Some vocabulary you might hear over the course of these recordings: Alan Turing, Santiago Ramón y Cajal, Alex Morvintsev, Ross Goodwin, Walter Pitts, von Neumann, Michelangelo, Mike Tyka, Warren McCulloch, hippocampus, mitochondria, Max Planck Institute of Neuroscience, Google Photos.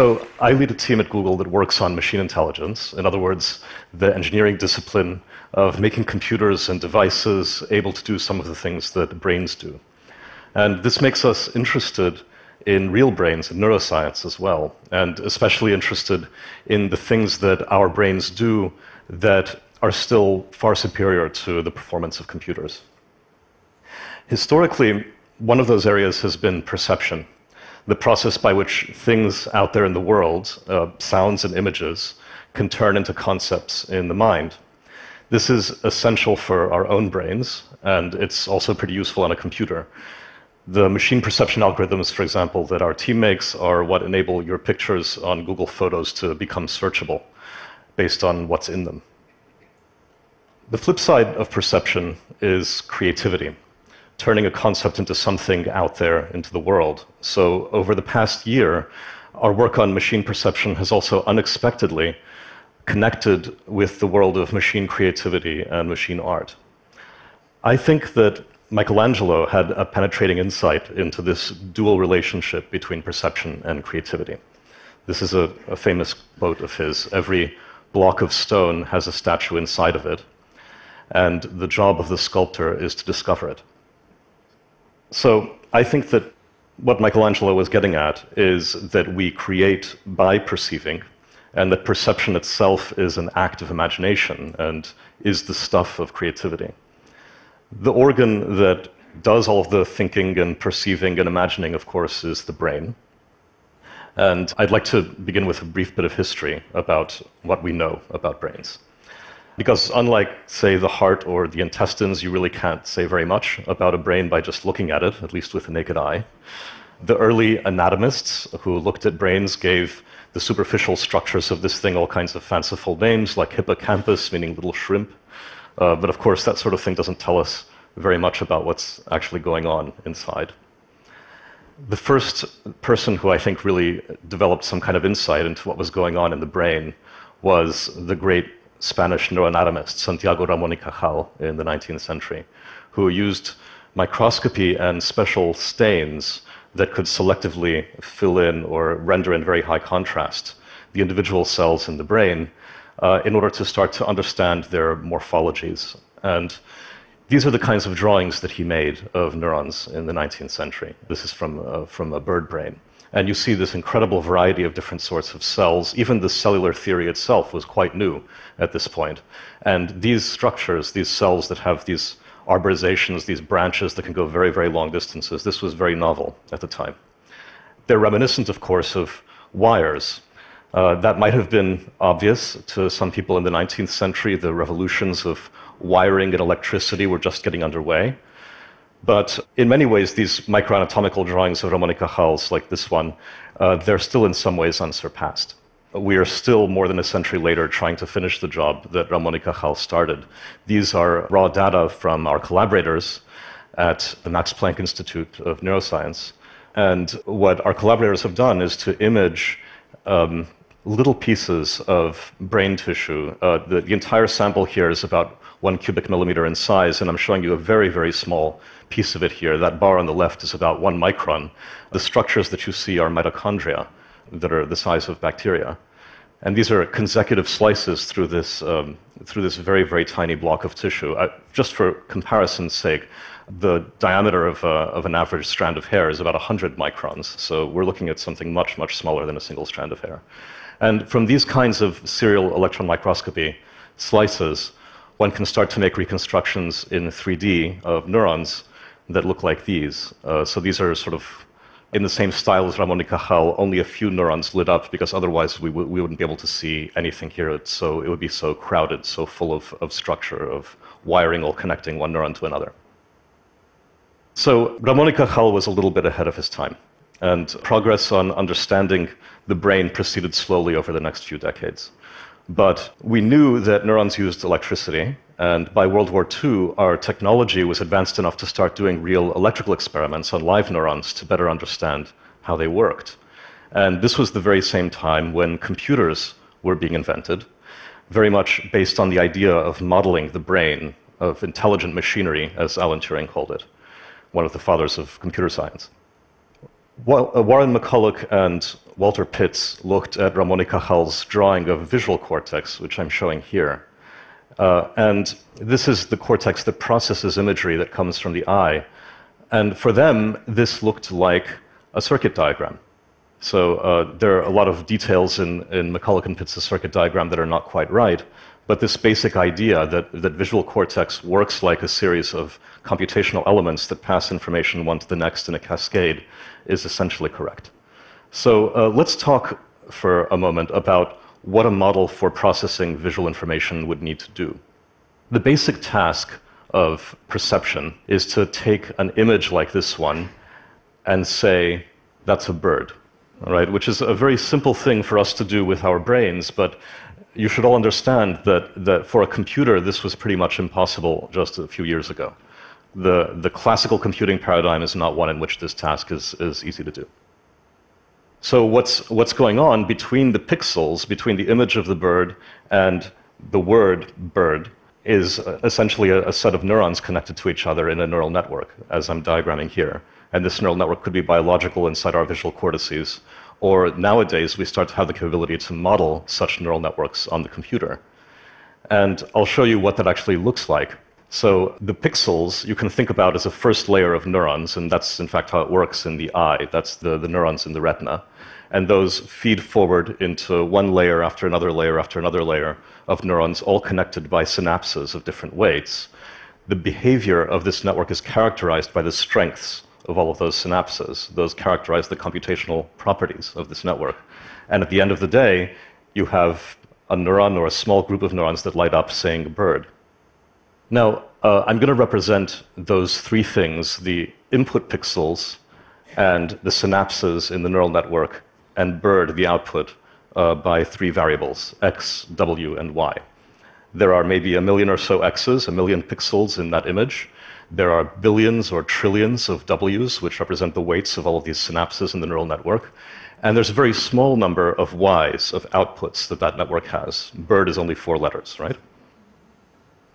So I lead a team at Google that works on machine intelligence. In other words, the engineering discipline of making computers and devices able to do some of the things that brains do. And this makes us interested in real brains and neuroscience as well, and especially interested in the things that our brains do that are still far superior to the performance of computers. Historically, one of those areas has been perception, the process by which things out there in the world, sounds and images, can turn into concepts in the mind. This is essential for our own brains, and it's also pretty useful on a computer. The machine perception algorithms, for example, that our team makes are what enable your pictures on Google Photos to become searchable based on what's in them. The flip side of perception is creativity, turning a concept into something out there into the world. So over the past year, our work on machine perception has also unexpectedly connected with the world of machine creativity and machine art. I think that Michelangelo had a penetrating insight into this dual relationship between perception and creativity. This is a famous quote of his: every block of stone has a statue inside of it, and the job of the sculptor is to discover it. So I think that what Michelangelo was getting at is that we create by perceiving, and that perception itself is an act of imagination and is the stuff of creativity. The organ that does all of the thinking and perceiving and imagining, of course, is the brain. And I'd like to begin with a brief bit of history about what we know about brains. Because unlike, say, the heart or the intestines, you really can't say very much about a brain by just looking at it, at least with the naked eye. The early anatomists who looked at brains gave the superficial structures of this thing all kinds of fanciful names, like hippocampus, meaning little shrimp. But of course, that sort of thing doesn't tell us very much about what's actually going on inside. The first person who I think really developed some kind of insight into what was going on in the brain was the great Spanish neuroanatomist Santiago Ramón y Cajal in the 19th century, who used microscopy and special stains that could selectively fill in or render in very high contrast the individual cells in the brain in order to start to understand their morphologies. And these are the kinds of drawings that he made of neurons in the 19th century. This is from a bird brain. And you see this incredible variety of different sorts of cells. Even the cellular theory itself was quite new at this point. And these structures, these cells that have these arborizations, these branches that can go very, very long distances, this was very novel at the time. They're reminiscent, of course, of wires. That might have been obvious to some people in the 19th century. The revolutions of wiring and electricity were just getting underway. But in many ways, these microanatomical drawings of Ramón y Cajal's, like this one, they're still in some ways unsurpassed. We are still, more than a century later, trying to finish the job that Ramón y Cajal started. These are raw data from our collaborators at the Max Planck Institute of Neuroscience. And what our collaborators have done is to image little pieces of brain tissue. The entire sample here is about 1 cubic millimeter in size, and I'm showing you a very, very small piece of it here. That bar on the left is about 1 micron. The structures that you see are mitochondria that are the size of bacteria. And these are consecutive slices through this very, very tiny block of tissue. Just for comparison's sake, the diameter of an average strand of hair is about 100 microns. So we're looking at something much, much smaller than a single strand of hair. And from these kinds of serial electron microscopy slices, one can start to make reconstructions in 3D of neurons that look like these. So these are sort of in the same style as Ramón y Cajal, only a few neurons lit up, because otherwise we wouldn't be able to see anything here. So it would be so crowded, so full of structure, of wiring all connecting one neuron to another. So Ramón y Cajal was a little bit ahead of his time, and progress on understanding the brain proceeded slowly over the next few decades. But we knew that neurons used electricity, and by World War II, our technology was advanced enough to start doing real electrical experiments on live neurons to better understand how they worked. And this was the very same time when computers were being invented, very much based on the idea of modeling the brain of intelligent machinery, as Alan Turing called it, one of the fathers of computer science. Warren McCulloch and Walter Pitts looked at Ramón y Cajal's drawing of visual cortex, which I'm showing here. And this is the cortex that processes imagery that comes from the eye. And for them, this looked like a circuit diagram. So there are a lot of details in McCulloch and Pitts' circuit diagram that are not quite right. But this basic idea that visual cortex works like a series of computational elements that pass information one to the next in a cascade is essentially correct. So let's talk for a moment about what a model for processing visual information would need to do. The basic task of perception is to take an image like this one and say, that's a bird, all right? Which is a very simple thing for us to do with our brains, but you should all understand that for a computer, this was pretty much impossible just a few years ago. The classical computing paradigm is not one in which this task is easy to do. So what's going on between the pixels, between the image of the bird and the word bird, is essentially a set of neurons connected to each other in a neural network, as I'm diagramming here. And this neural network could be biological inside our visual cortices, or nowadays, we start to have the capability to model such neural networks on the computer. And I'll show you what that actually looks like. So the pixels you can think about as a first layer of neurons, and that's in fact how it works in the eye. That's the neurons in the retina. And those feed forward into one layer after another layer after another layer of neurons, all connected by synapses of different weights. The behavior of this network is characterized by the strengths of all of those synapses. Those characterize the computational properties of this network. And at the end of the day, you have a neuron or a small group of neurons that light up saying bird. Now, I'm going to represent those three things, the input pixels and the synapses in the neural network and bird, the output, by three variables, x, w, and y. There are maybe a million or so x's, a million pixels in that image. There are billions or trillions of W's, which represent the weights of all of these synapses in the neural network. And there's a very small number of Y's, of outputs, that network has. Bird is only 4 letters, right?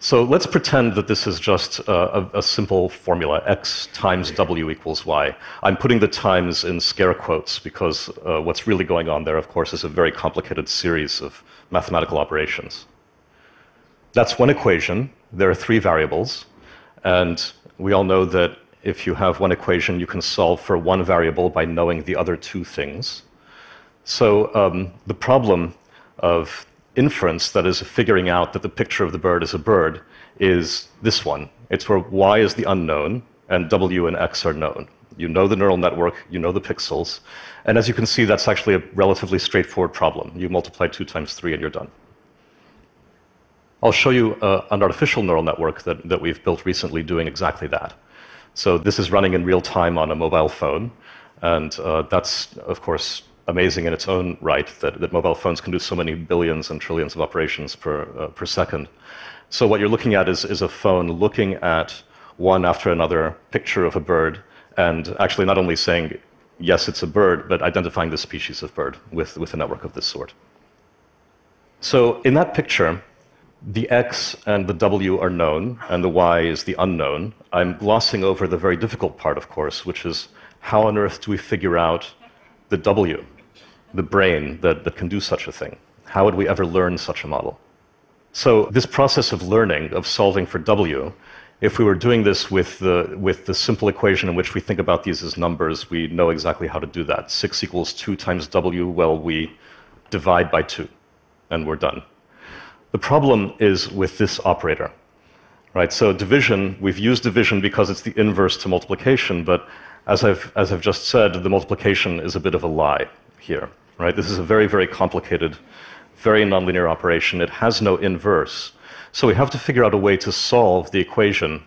So let's pretend that this is just a simple formula, X times W equals Y. I'm putting the times in scare quotes because what's really going on there, of course, is a very complicated series of mathematical operations. That's one equation. There are three variables. And we all know that if you have one equation, you can solve for one variable by knowing the other two things. So the problem of inference, that is figuring out that the picture of the bird is a bird, is this one. It's where y is the unknown and w and x are known. You know the neural network, you know the pixels. And as you can see, that's actually a relatively straightforward problem. You multiply 2 times 3 and you're done. I'll show you an artificial neural network that we've built recently doing exactly that. So this is running in real time on a mobile phone. And that's, of course, amazing in its own right, that mobile phones can do so many billions and trillions of operations per second. So what you're looking at is a phone looking at one after another picture of a bird, and actually not only saying, yes, it's a bird, but identifying the species of bird with a network of this sort. So in that picture, the x and the w are known, and the y is the unknown. I'm glossing over the very difficult part, of course, which is how on earth do we figure out the w, the brain that can do such a thing? How would we ever learn such a model? So this process of learning, of solving for w, if we were doing this with the simple equation in which we think about these as numbers, we know exactly how to do that. 6 equals 2 times w, well, we divide by 2, and we're done. The problem is with this operator, right? So division, we've used division because it's the inverse to multiplication, but as I've just said, the multiplication is a bit of a lie here, right? This is a very, very complicated, very nonlinear operation. It has no inverse. So we have to figure out a way to solve the equation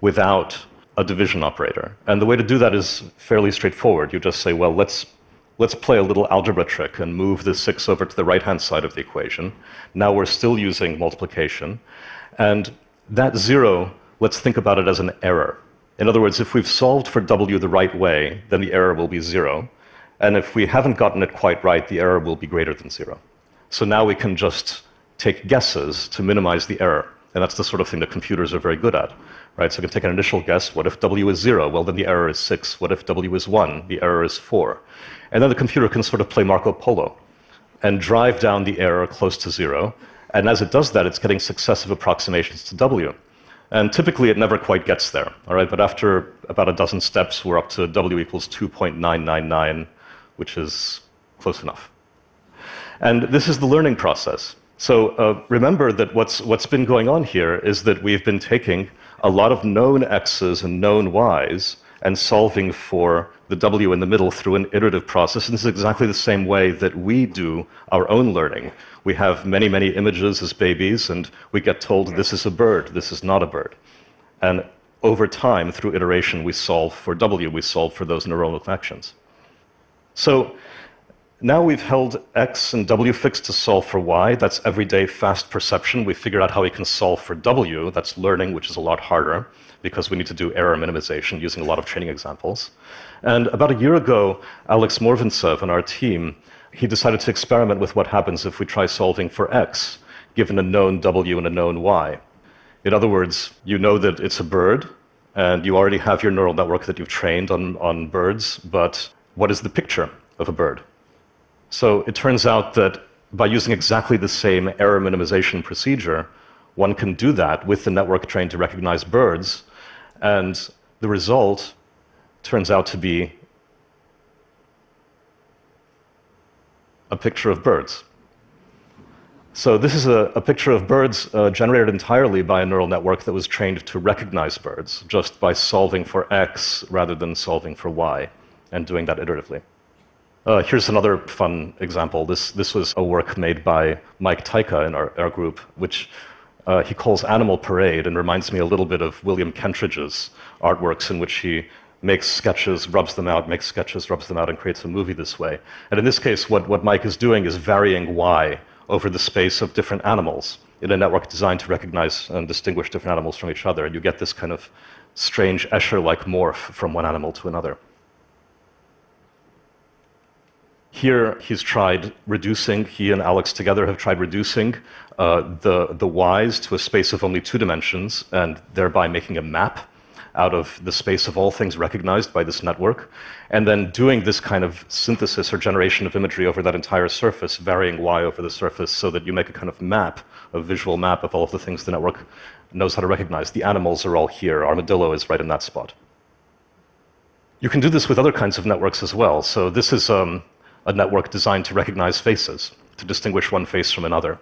without a division operator. And the way to do that is fairly straightforward. You just say, well, let's play a little algebra trick and move the 6 over to the right-hand side of the equation. Now we're still using multiplication. And that 0, let's think about it as an error. In other words, if we've solved for w the right way, then the error will be 0. And if we haven't gotten it quite right, the error will be greater than 0. So now we can just take guesses to minimize the error. And that's the sort of thing that computers are very good at, right? So I can take an initial guess, what if W is 0? Well, then the error is 6. What if W is 1? The error is 4. And then the computer can sort of play Marco Polo and drive down the error close to 0. And as it does that, it's getting successive approximations to W. And typically, it never quite gets there, all right? But after about a dozen steps, we're up to W equals 2.999, which is close enough. And this is the learning process. So remember that what's been going on here is that we've been taking a lot of known x's and known y's and solving for the W in the middle through an iterative process. And this is exactly the same way that we do our own learning. We have many, many images as babies, and we get told this is a bird, this is not a bird. And over time, through iteration, we solve for W, we solve for those neuronal connections. So now we've held X and W fixed to solve for Y. That's everyday fast perception. We figured out how we can solve for W. That's learning, which is a lot harder because we need to do error minimization using a lot of training examples. And about a year ago, Alex Morvintsev and our team, he decided to experiment with what happens if we try solving for X, given a known W and a known Y. In other words, you know that it's a bird, and you already have your neural network that you've trained on birds, but what is the picture of a bird? So it turns out that by using exactly the same error minimization procedure, one can do that with the network trained to recognize birds, and the result turns out to be a picture of birds. So this is a picture of birds generated entirely by a neural network that was trained to recognize birds, just by solving for X rather than solving for Y, and doing that iteratively. Here's another fun example. This was a work made by Mike Tyka in our group, which he calls Animal Parade, and reminds me a little bit of William Kentridge's artworks, in which he makes sketches, rubs them out, makes sketches, rubs them out, and creates a movie this way. And in this case, what Mike is doing is varying Y over the space of different animals in a network designed to recognize and distinguish different animals from each other. And you get this kind of strange Escher-like morph from one animal to another. Here, he's tried reducing, he and Alex together have tried reducing the Y's to a space of only 2 dimensions, and thereby making a map out of the space of all things recognized by this network, and then doing this kind of synthesis or generation of imagery over that entire surface, varying Y over the surface, so that you make a kind of map, a visual map of all of the things the network knows how to recognize. The animals are all here. Armadillo is right in that spot. You can do this with other kinds of networks as well. So this is a network designed to recognize faces, to distinguish one face from another.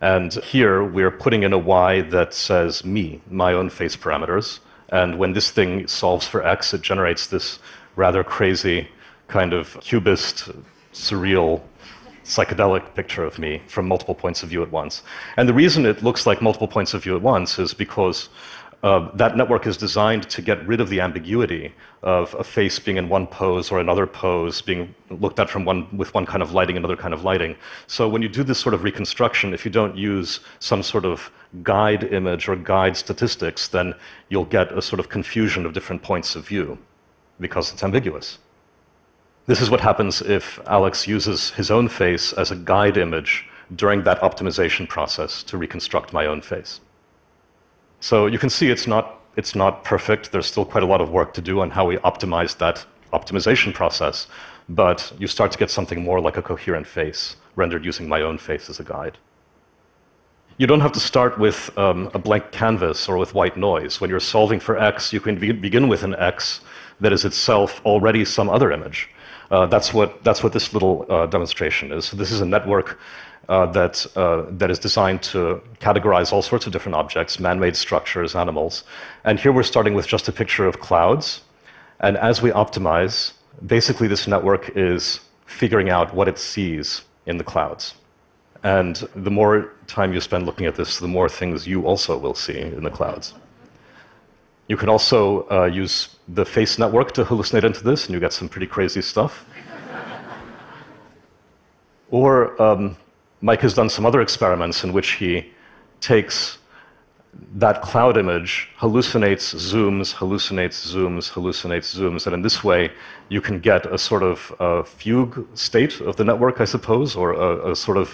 And here, we're putting in a Y that says me, my own face parameters. And when this thing solves for X, it generates this rather crazy kind of cubist, surreal, psychedelic picture of me from multiple points of view at once. And the reason it looks like multiple points of view at once is because that network is designed to get rid of the ambiguity of a face being in one pose or another pose, being looked at from with one kind of lighting, another kind of lighting. So when you do this sort of reconstruction, if you don't use some sort of guide image or guide statistics, then you'll get a sort of confusion of different points of view because it's ambiguous. This is what happens if Alex uses his own face as a guide image during that optimization process to reconstruct my own face. So you can see it's not perfect. There's still quite a lot of work to do on how we optimize that optimization process. But you start to get something more like a coherent face, rendered using my own face as a guide. You don't have to start with a blank canvas or with white noise. When you're solving for X, you can begin with an X that is itself already some other image. That's what this little demonstration is. So this is a network that is designed to categorize all sorts of different objects, man-made structures, animals. And here we're starting with just a picture of clouds. And as we optimize, basically this network is figuring out what it sees in the clouds. And the more time you spend looking at this, the more things you also will see in the clouds. You can also use the face network to hallucinate into this, and you get some pretty crazy stuff. Or Mike has done some other experiments in which he takes that cloud image, hallucinates, zooms, hallucinates, zooms, hallucinates, zooms, and in this way you can get a sort of fugue state of the network, I suppose, or a sort of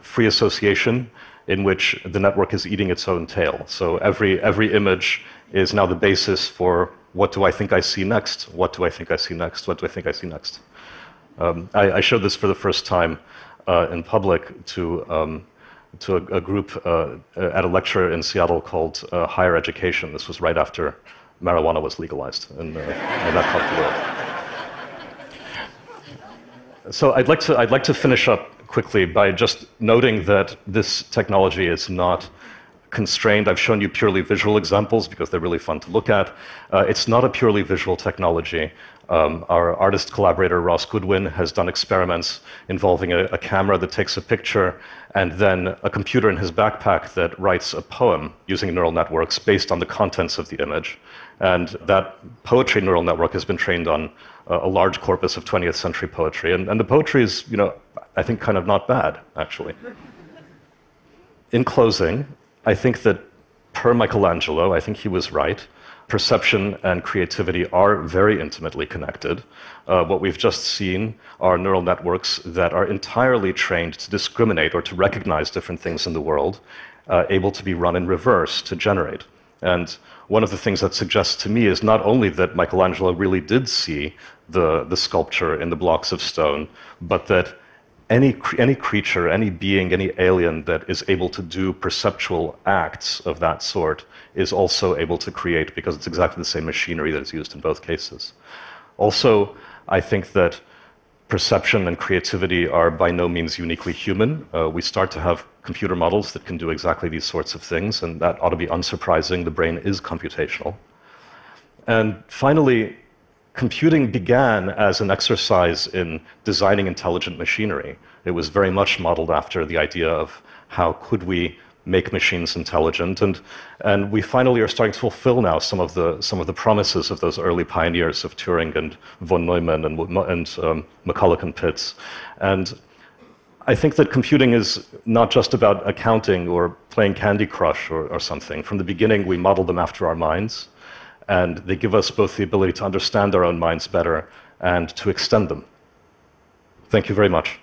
free association in which the network is eating its own tail. So every image is now the basis for what do I think I see next? What do I think I see next? What do I think I see next? I showed this for the first time in public to a group at a lecture in Seattle called Higher Education. This was right after marijuana was legalized in that part of the world. So I'd like to finish up quickly by just noting that this technology is not constrained. I've shown you purely visual examples because they're really fun to look at. It's not a purely visual technology. Our artist collaborator, Ross Goodwin, has done experiments involving a camera that takes a picture and then a computer in his backpack that writes a poem using neural networks based on the contents of the image. And that poetry neural network has been trained on a large corpus of 20th century poetry. And the poetry is, you know, I think kind of not bad, actually. In closing, I think that per Michelangelo, I think he was right. Perception and creativity are very intimately connected. What we've just seen are neural networks that are entirely trained to discriminate or to recognize different things in the world, able to be run in reverse to generate. And one of the things that suggests to me is not only that Michelangelo really did see the sculpture in the blocks of stone, but that any creature, any being, any alien that is able to do perceptual acts of that sort is also able to create, because it's exactly the same machinery that is used in both cases. Also, I think that perception and creativity are by no means uniquely human. We start to have computer models that can do exactly these sorts of things, and that ought to be unsurprising. The brain is computational. And finally, computing began as an exercise in designing intelligent machinery. It was very much modeled after the idea of how could we make machines intelligent, and we finally are starting to fulfill now some of the promises of those early pioneers of Turing and von Neumann and McCulloch and Pitts. And I think that computing is not just about accounting or playing Candy Crush or something. From the beginning, we modeled them after our minds. And they give us both the ability to understand our own minds better and to extend them. Thank you very much.